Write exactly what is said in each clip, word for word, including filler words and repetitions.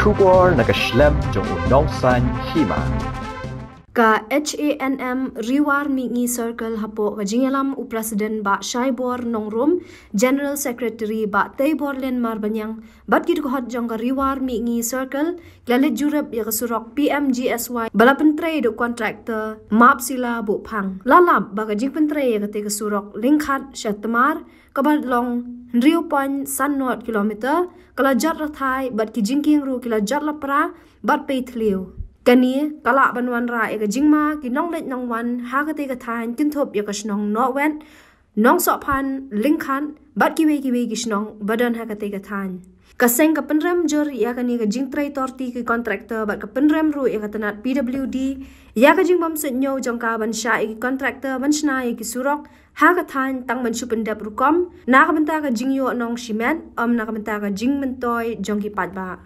Chubor nakaslab jong udongsan hima. Ka H A N M Riwar Mingi Circle hapo wajingelam u President ba Shaibor Nongrum, General Secretary ba Taibor Len Marbanyang, bat gid kohot jong ka Riwar Mingi Circle, klalit jurep ya kesurok P M G S Y, bala pentre do kontraktor, maap sila bu pang. Lalap baga jik pentre ya ketika surok Lingkhat Shatmar, kabar long Riu pon san not kilometer, kala jat ratai, bat ki jingking ru kila jat lapra, bat peit liu. Kani kala banwan ra ega jingma ki nong let nong wan ha ka te ka than kin thop ya ka snong no wen nong so phan Lingkhan bat ki we ki we ki snong badan ha ka te ka than ka seng ka penrem jor ya ka ni ka jing trai torti ki contractor bat ka penrem ru ya ka tanat P W D ya ka jing bam se nyo jong ka ban sha ki contractor ban sna ki surok ha ka than tang ban chu pendap ru kom na ka banta ka jing yo nong shimen am na ka banta ka jing mentoi jong ki pat ba.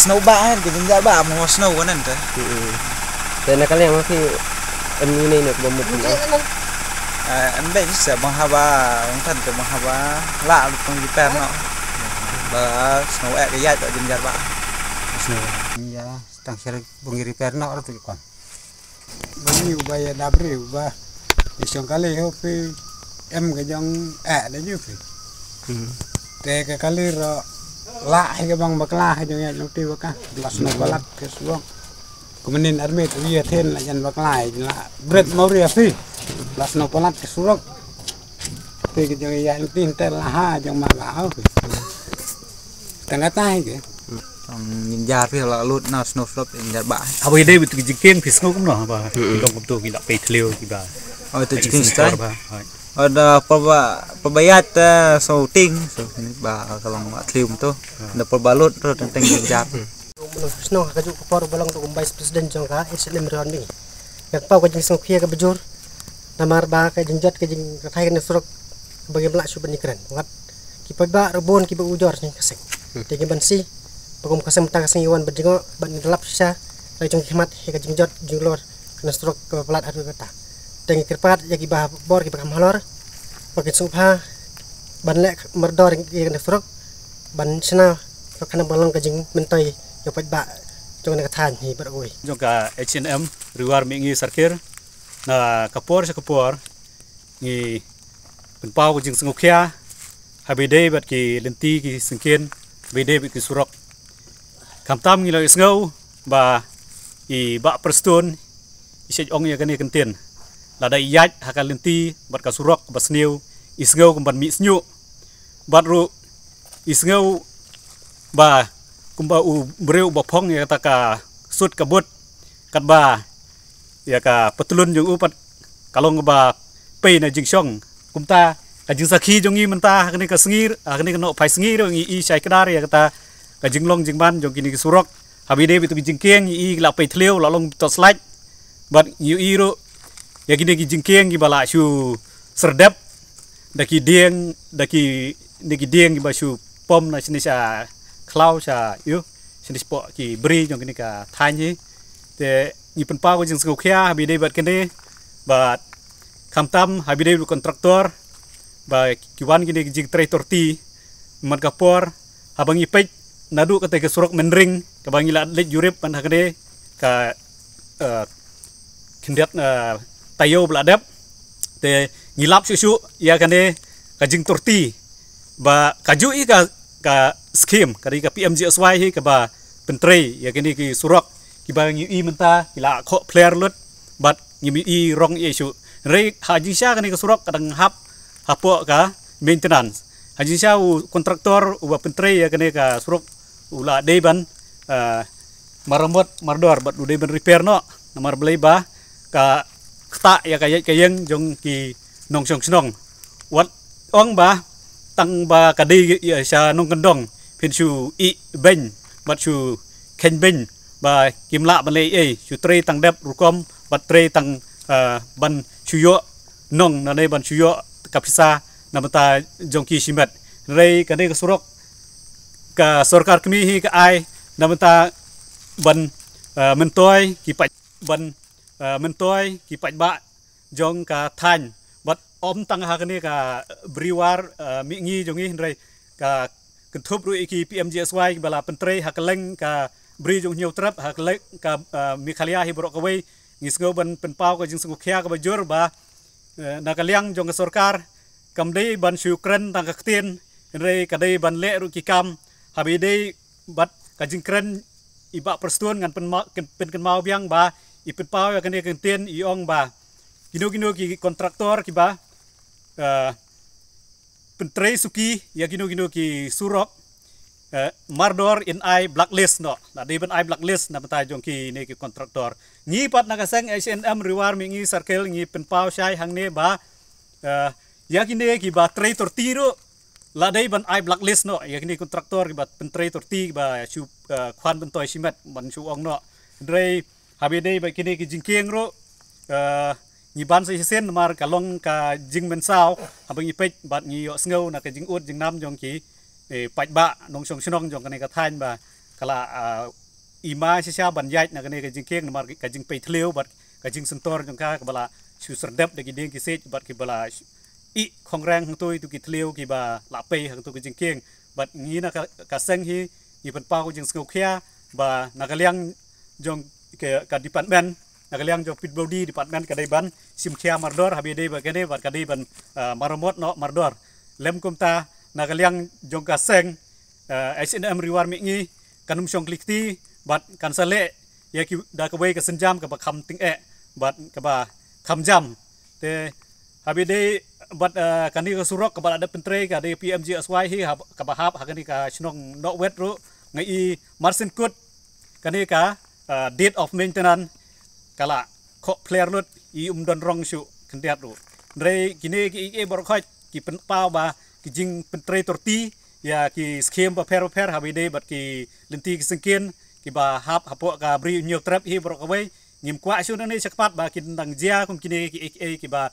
Snow ba kan, kita nggak ba mau snow kan kan? Dan kali yang masih ini nih nak bermuk. Anda bisa menghaba, mungkin ke menghaba lah untuk Jepang nak. Bah snow air dia tak jenjar ba. Snow. Iya, tangkir bungiri Jepang nak orang tu kan. Bagi ubah ya dabri ubah. Isong kali hobi em kejang air dah juga. Teka kali ro. Lah ke bang baklah jongnya lungti bakah pas no balak ke suang kemenin armet wi athen la jan baklah la bret mauri afi pas no palat ke surok te ke jongnya lungti entar la ha jong ma ba au tengah tai ke tong ninja pi la lut na snow flop ninja ba abai dei bit jiking fisno kum no ba tong tu ki la pei thleu ki ba au te jiking stai ada perba perbayat shooting bah kalau nggak film tuh ada perbalut terus tentang jejak. Senang kaju kepor balang untuk umbai presiden jangka Islam Rwanda. Yang pau kajeng sengkia kebejur nama arba kajengjet kajeng katai kena suruk bagi belak suban ikran. Ngat kipai bah rebon kipai ujor ni kasing. Tiga bansi pagum kasing mutang kasing iwan berdengok ban gelap sisa lajung kimat kajengjet junglor kena suruk kepelat adu kata. Dengan kerpat yang kibah bor kibah mahlor, pakai supah, ban lek merdor yang kena frog, ban sena, kerana balong kajing mentoi, yang pat bak, jangan katahan ni berui. Jangka H and M Riwar Mingi Circle, na kapor sekapor, ni penpau kajing sengukia, habidai bat ki lenti ki sengkin, habidai bat ki surok, kamtam ni lagi sengau, ba i bak perstun, isej ong yang kene kentin. Lada iyat hakal lenti bat kasurok bat sniu isngau kumbat mi snyu bat ru isngau ba kumba u breu bapong ya taka sut kabut kat ba ya ka petulun jung upat kalong ba pe na jingsong kumta ka jingsaki jung i menta hakni ka sngir hakni ka no phai sngir ngi i sai kadar ya kata ka jinglong jingban jung kini kasurok habide bitu jingkeng i la pe thleu la long to slide bat yu i ru ya gini ki jingkeng ki bala shu serdep daki dieng daki daki dieng ki basu pom na sini sa klau sa yu sini po ki bri jong kini ka thanyi te ni penpa ko jing skokhia bi dei bat kene bat kamtam habidei lu kontraktor ba kiwan kini ki jing traitor ti man kapor habangi pek nadu ka te ka surok menring ka bangi la let jurip pan hakade ka kindat tayo beladap te ngilap susu ya kane kajing torti ba kaju i ka ka skim kari ka P M G S Y ka ba pentri ya kini ki surok ki ba ngi i menta ila kho player lut bat ngi i rong isu re haji sha kani ka surok kadang hap hapo ka maintenance haji sha u kontraktor u ba pentri ya kani ka surok ula deiban uh, marambot mardor bat deiban repair no namar beleba ka kta ya kayet kayeng jong ki nong song snong wat ong ba tang ba ka dei ya sa nong kendong pinsu i ben bat su ken ben ba kimla ban lei ei su tre tang dep rukom bat tre tang uh, ban suyo nong na ban suyo kapisa namata jong ki simet rei ka dei ka surok ka sarkar kami hi ka ai namata ban uh, mentoi ki pat ban uh, mentoi ki pat ba jong ka than bat om tang ha kani ka briwar uh, mi ngi jong hi rei ka kentup ru ki P M J S Y bala pentrei ha keleng ka bri jong nyu trap ha keleng ka uh, Meghalaya hi borok kawei ngisgo ban penpau ka jing sungu khia ka bajur ba uh, na ka liang jong ka sarkar kamdei ban syukran tang ka ktin rei ka dei ban le ru ki kam habidei bat kajing keren iba perstuan ngan pen mau biang ba ipet pau ya kene kenten iong ba kino kino ki kontraktor ki ba pentre suki ya kino kino ki surok mardor in i blacklist no la dei ban i blacklist na bata jong ki ne ki kontraktor ngi pat na kaseng H and M rewar mi ngi circle ngi pen pau syai hang ne ba ya kine ki ba tre tortiro la dei ban i blacklist no ya kini kontraktor ki bat pentre torti ba chu kwan bentoi simet ban chu ong no rei habe dei ba kini ki jingkeng ro ni ban se sen mar ka long ka jing men sao habe ni pek bat ni yo sngau na ka jing ut jing nam jong ki e pat ba nong song snong jong ka ne ka thain ba kala ima sisa ban yait na ka ne ka jingkeng mar ka jing pei thleu bat ka jing sentor jong ka ka bala chu serdep de ki ding ki se bat ki bala i kongrang hang toi tu ki thleu ki ba lapei hang tu ki jingkeng bat ngi na ka seng hi ni pen pau jing skau khia ba nakaliang jong ke ka department nakaliang jong pit body department ka dei ban sim khia mardor habe dei ba ke dei bat ka dei ban maromot no mardor lem kumta nakaliang jong ka seng H and M rewar mi ngi kanum song klikti bat kan sale ya ki da ka wei ka senjam ka ba kham ting e bat ka ba kham jam te habe dei bat kani ka surok ka ada pentre ka de P M J S Y hi ka bahap ha kani ka snong no wet ru ngai marsen kut kani ka date of maintenance kala kho player lut i um don rong su kendiat ru rei kini ki e bor khoj ki pen pau ba ki jing pentre torti ya ki skem ba per per ha bi de bat ki lenti ki sengken ki ba hap hapo ka bri new trap hi bor kawei ngim kwa su nani sakpat ba ki dang jia kum kini ki e ki ba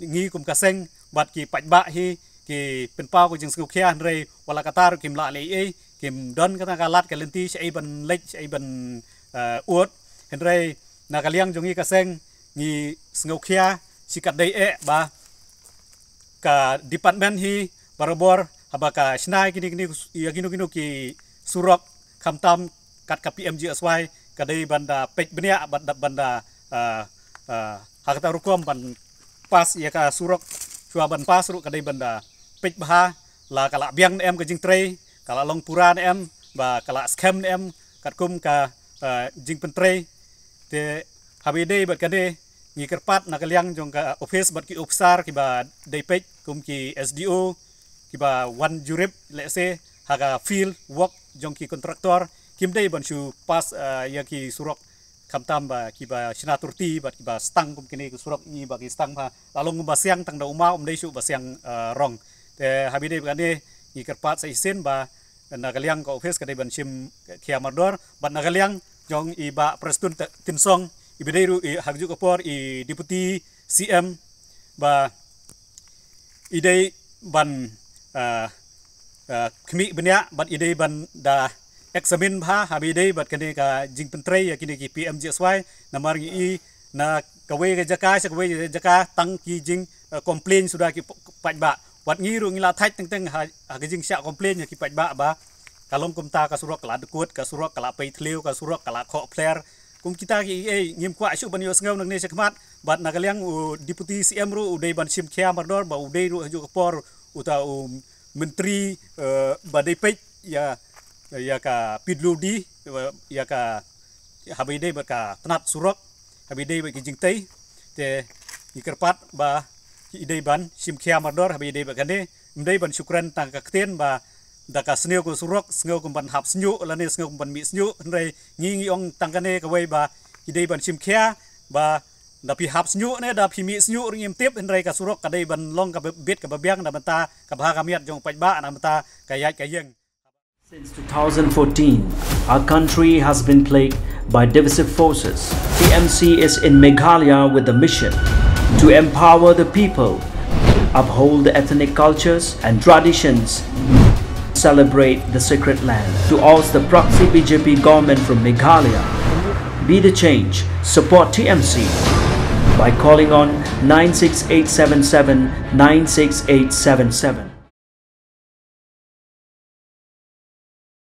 ngi kum kaseng bat ki patba hi ki penpau ko jing sku khia rei wala katar kim la le ei kim don ka ka lat ka lenti sei ban lek sei ban uot rei na ka liang jong ngi kaseng ngi sngau khia sikat dei e ba ka department hi barobor habaka snai kini kini ya kini kini ki surok khamtam kat ka P M J S Y ka dei banda pek benia banda hakata rukom ban pas ya ka surok suaban pas ru kadai banda pek bah la kala biang em ka jing trei kala long puran em ba kala scam em kat kum ka jing pentrei te habidei bat kade ngi kerpat na kaliang jong ka office bat ki officer ki ba dei pek kum ki S D O ki ba one jurip let's say haga field work jong ki kontraktor kim dei ban su pas ya ki surok kamtam ba ki ba sinaturti ba ki ba stang kum kini surok ni ba ki stang ba lalong ba siang tang da uma um dei su ba siang rong te habide ba ni ki kerpat sai sen ba na kaliang ka office ka dei ban sim khia mardor ba na kaliang jong i ba prestun tin song i bidei ru i hakju kapor i deputy C M ba i dei ban khmi benya ba i dei ban da examen ba habidei bat kene ka jing pentrei ya kini ki P M J S Y namar i na kawei ka jaka sakawei jaka tang ki jing complain sudah ki patba wat ngi ru ngila thai teng teng ha ka jing sya complain ya ki patba ba kalong kumta ka surok kala dekut ka surok kala pei thleu ka surok kala kho player kum kita ki ei ngim kwa su ban yo sngau nang ne sakmat bat na kaliang deputy C M ru udei ban sim khia mardor ba udei ru ju kapor uta um menteri ba dei pei ya ya ka pidludi ya ka habidei ba ka tanat surok habidei ba ki jingtei te ikerpat ba ki idei ban sim khia mardor habidei ba kane mdei ban syukran tang ka kten ba daka sneo ko surok sneo ko ban hap snyu lane sneo ko ban mi snyu nrei ngi ngi ong tangkane ka wei ba idei ban chim khia ba dapi hap snyu ne dapi mi snyu ringim tip nrei ka surok ka dei ban long ka bet ka babyang da mata ka bha ka miat jong pajba na mata ka yai ka yeng. Since two thousand fourteen, our country has been plagued by divisive forces. P M C is in Meghalaya with a mission to empower the people, uphold the ethnic cultures and traditions, celebrate the sacred land. To oust the proxy B J P government from Meghalaya, be the change, support T M C by calling on nine six eight seven seven nine six eight seven seven.